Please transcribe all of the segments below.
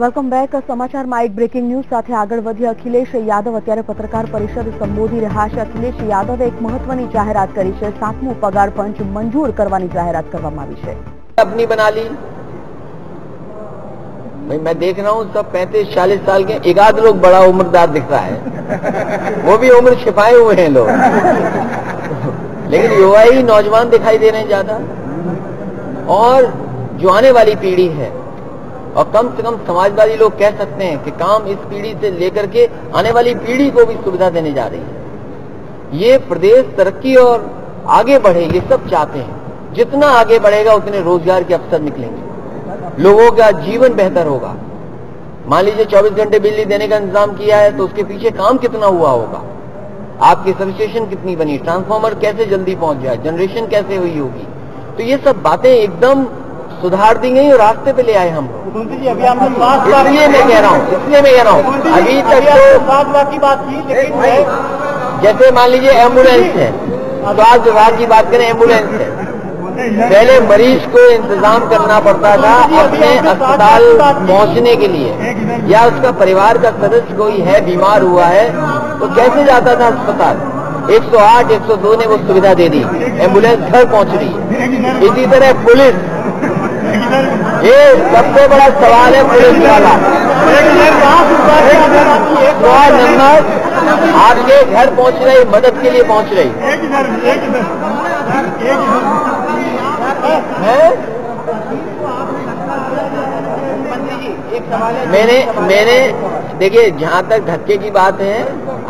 Welcome back. સમાચારમાં એક breaking news સાથે આગળ વધ્યા. અખિલેશ યાદવ અત્યારે પત્રકાર પરિષદ સંબોધી રહ્યા છે. અખિલેશ યાદવે એક મહત્વની જાહેરાત કરી છે. 7મો પગાર પંચ મંજૂર કરવાની જાહેरात કરવામાં આવી છે. अपनी बना ली भाई, मैं देख रहा हूँ सब 35-40 साल के, एक आध लोग बड़ा उम्रदार दिख रहा है, वो भी उम्र छिपाए हुए हैं लोग, लेकिन युवा ही नौजवान दिखाई दे रहे हैं ज्यादा, और जो आने वाली पीढ़ी है, और कम से कम समाजवादी लोग कह सकते हैं कि काम इस पीढ़ी से लेकर के आने वाली पीढ़ी को भी सुविधा देने जा रही है. ये प्रदेश तरक्की और आगे बढ़े, ये सब चाहते हैं. जितना आगे बढ़ेगा उतने रोजगार के अवसर निकलेंगे, लोगों का जीवन बेहतर होगा. मान लीजिए 24 घंटे बिजली देने का इंतजाम किया है, तो उसके पीछे काम कितना हुआ होगा, आपकी सब स्टेशन कितनी बनी, ट्रांसफॉर्मर कैसे जल्दी पहुंच जाए, जनरेशन कैसे हुई होगी. तो ये सब बातें एकदम सुधार दी गई और रास्ते पे ले आए हम. इसलिए मैं कह रहा हूँ अभी तक तो बात थी, लेकिन जैसे मान लीजिए एम्बुलेंस है, स्वास्थ्य विभाग की बात करें, एम्बुलेंस है, पहले मरीज को इंतजाम करना पड़ता था अपने अस्पताल पहुंचने के लिए, या उसका परिवार का सदस्य कोई है बीमार हुआ है तो कैसे जाता था अस्पताल. 108 102 ने वो सुविधा दे दी, एम्बुलेंस घर पहुँच रही है. इसी तरह पुलिस, ये सबसे बड़ा सवाल है पुलिस वाला. 100 नंबर आपके घर पहुंच रही, मदद के लिए पहुंच रही है. मैंने देखिए, जहां तक धक्के की बात है,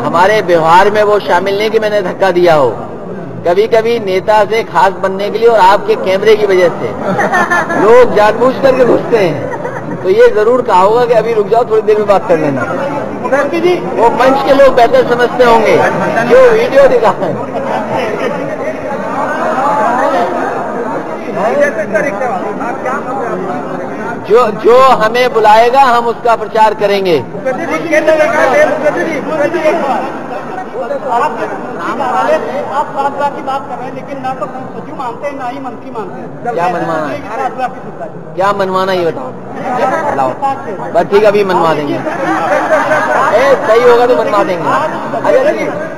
हमारे व्यवहार में वो शामिल नहीं कि मैंने धक्का दिया हो. कभी कभी नेता से खास बनने के लिए और आपके कैमरे की वजह से लोग जानबूझ करके घुसते हैं, तो ये जरूर कहा होगा कि अभी रुक जाओ, थोड़ी देर में बात कर लेना. वो पंच के लोग बेहतर समझते होंगे जो वीडियो दिखा है. जो हमें बुलाएगा हम उसका प्रचार करेंगे. आप 7 लाख की बात कर रहे हैं, लेकिन ना तो सचिव मानते हैं ना ही मंत्री मानते हैं. क्या मनमाना है, क्या मनमाना, ये बताओ. बस ठीक है, अभी मनवा देंगे, सही होगा तो मनवा देंगे.